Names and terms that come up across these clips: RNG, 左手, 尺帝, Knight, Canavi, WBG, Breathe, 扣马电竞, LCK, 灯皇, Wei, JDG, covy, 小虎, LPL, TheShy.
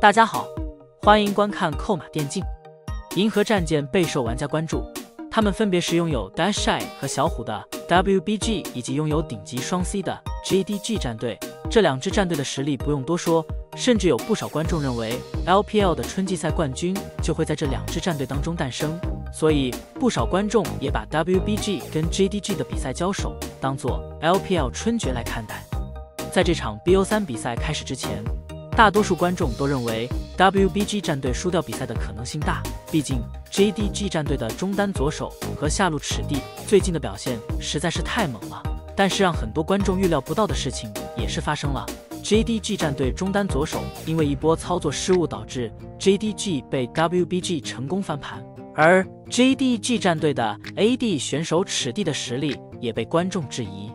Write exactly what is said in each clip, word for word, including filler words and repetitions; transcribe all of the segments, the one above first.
大家好，欢迎观看扣马电竞。银河战舰备受玩家关注，他们分别是拥有 TheShy 和小虎的 W B G， 以及拥有顶级双 C 的 J D G 战队。这两支战队的实力不用多说，甚至有不少观众认为 L P L 的春季赛冠军就会在这两支战队当中诞生。所以，不少观众也把 W B G 跟 J D G 的比赛交手当作 L P L 春决来看待。在这场 B O 三 比赛开始之前， 大多数观众都认为 W B G 战队输掉比赛的可能性大，毕竟 J D G 战队的中单左手和下路尺帝最近的表现实在是太猛了。但是让很多观众预料不到的事情也是发生了 ：J D G 战队中单左手因为一波操作失误导致 J D G 被 W B G 成功翻盘，而 J D G 战队的 A D 选手尺帝的实力也被观众质疑。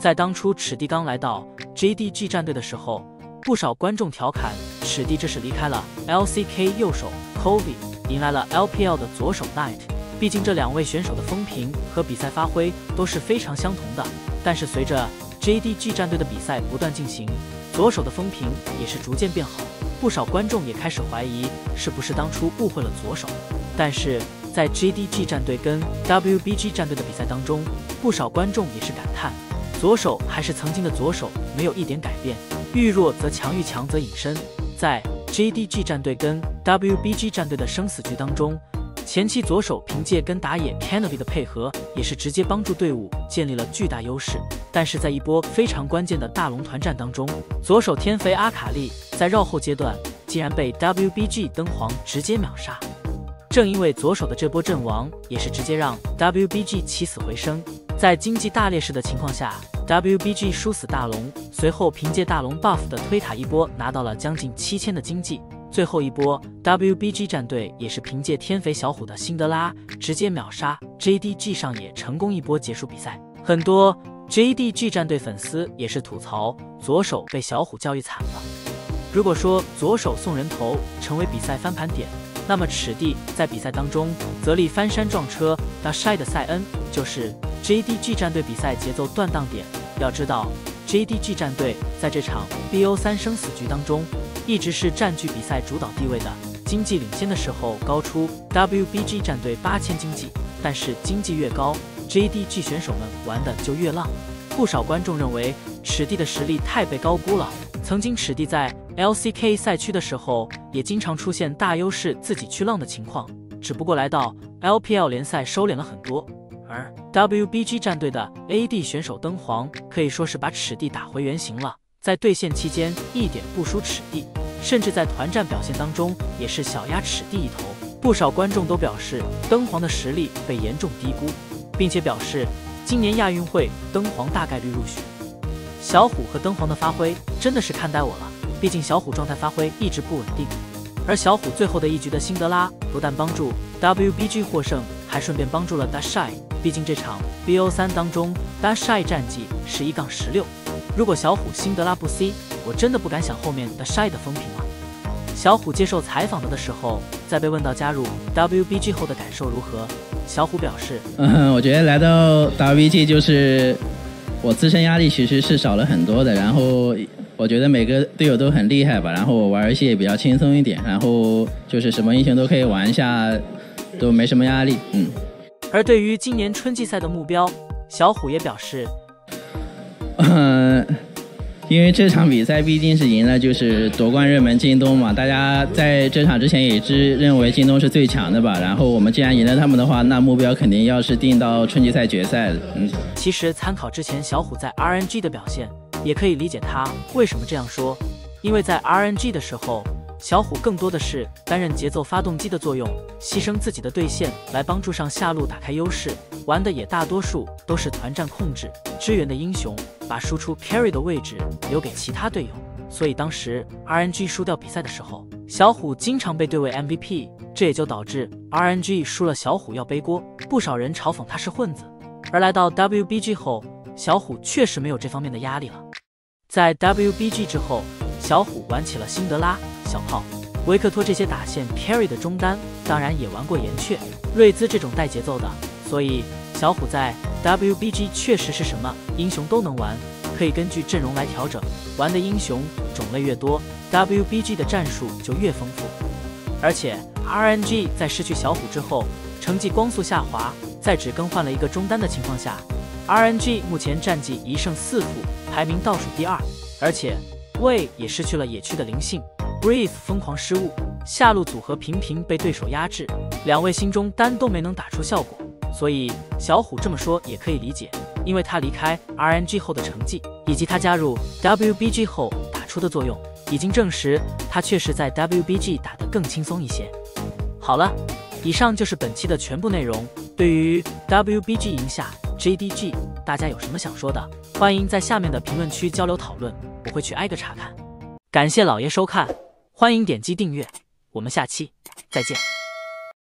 在当初尺帝刚来到 J D G 战队的时候， 不少观众调侃，尺帝这是离开了 L C K 右手 covy， 迎来了 L P L 的左手 Knight。毕竟这两位选手的风评和比赛发挥都是非常相同的。但是随着 J D G 战队的比赛不断进行，左手的风评也是逐渐变好。不少观众也开始怀疑，是不是当初误会了左手？但是在 J D G 战队跟 W B G 战队的比赛当中，不少观众也是感叹，左手还是曾经的左手，没有一点改变。 遇弱则强，遇强则隐身。在 J D G 战队跟 W B G 战队的生死局当中，前期左手凭借跟打野 Canavi 的配合，也是直接帮助队伍建立了巨大优势。但是在一波非常关键的大龙团战当中，左手天肥阿卡丽在绕后阶段竟然被 W B G 灯皇直接秒杀。正因为左手的这波阵亡，也是直接让 W B G 起死回生。在经济大劣势的情况下， W B G 输死大龙，随后凭借大龙 buff 的推塔一波拿到了将近七千的经济。最后一波 W B G 战队也是凭借天肥小虎的辛德拉直接秒杀 J D G 上野，成功一波结束比赛。很多 J D G 战队粉丝也是吐槽左手被小虎教育惨了。如果说左手送人头成为比赛翻盘点，那么尺帝在比赛当中则力翻山撞车，TheShy的塞恩就是 J D G 战队比赛节奏断档点。要知道 ，J D G 战队在这场 B O 三 生死局当中，一直是占据比赛主导地位的。经济领先的时候高出 W B G 战队八千经济，但是经济越高 ，J D G 选手们玩的就越浪。不少观众认为尺帝的实力太被高估了。曾经尺帝在 L C K 赛区的时候，也经常出现大优势自己去浪的情况，只不过来到 L P L 联赛收敛了很多。 而 W B G 战队的 A D 选手灯皇可以说是把尺帝打回原形了，在对线期间一点不输尺帝，甚至在团战表现当中也是小压尺帝一头。不少观众都表示灯皇的实力被严重低估，并且表示今年亚运会灯皇大概率入选。小虎和灯皇的发挥真的是看呆我了，毕竟小虎状态发挥一直不稳定，而小虎最后的一局的辛德拉不但帮助 W B G 获胜，还顺便帮助了 TheShy。 毕竟这场 B O 三 当中 ，TheShy 战绩十一杠十六。如果小虎辛德拉不 C， 我真的不敢想后面 TheShy 的风评了。小虎接受采访的时候，在被问到加入 W B G 后的感受如何，小虎表示：“嗯，我觉得来到 W B G 就是我自身压力其实是少了很多的。然后我觉得每个队友都很厉害吧，然后我玩游戏也比较轻松一点，然后就是什么英雄都可以玩一下，都没什么压力。嗯。” 而对于今年春季赛的目标，小虎也表示：“嗯、呃，因为这场比赛毕竟是赢了，就是夺冠热门京东嘛。大家在这场之前也是认为京东是最强的吧。然后我们既然赢了他们的话，那目标肯定要是定到春季赛决赛了。嗯，其实参考之前小虎在 R N G 的表现，也可以理解他为什么这样说，因为在 R N G 的时候， 小虎更多的是担任节奏发动机的作用，牺牲自己的对线来帮助上下路打开优势，玩的也大多数都是团战控制支援的英雄，把输出 carry 的位置留给其他队友。所以当时 R N G 输掉比赛的时候，小虎经常被对位 M V P， 这也就导致 R N G 输了小虎要背锅，不少人嘲讽他是混子。而来到 W B G 后，小虎确实没有这方面的压力了。在 W B G 之后，小虎玩起了辛德拉、 小炮、维克托这些打线 carry 的中单，当然也玩过岩雀、瑞兹这种带节奏的，所以小虎在 W B G 确实是什么英雄都能玩，可以根据阵容来调整，玩的英雄种类越多 ，W B G 的战术就越丰富。而且 R N G 在失去小虎之后，成绩光速下滑，在只更换了一个中单的情况下 ，R N G 目前战绩一胜四负，排名倒数第二。而且 Wei 也失去了野区的灵性 ，Breathe 疯狂失误，下路组合频频被对手压制，两位心中单都没能打出效果。 所以小虎这么说也可以理解，因为他离开 R N G 后的成绩，以及他加入 W B G 后打出的作用，已经证实他确实在 W B G 打得更轻松一些。好了，以上就是本期的全部内容。对于 W B G 赢下 J D G， 大家有什么想说的，欢迎在下面的评论区交流讨论，我会去挨个查看。感谢老爷收看，欢迎点击订阅，我们下期再见。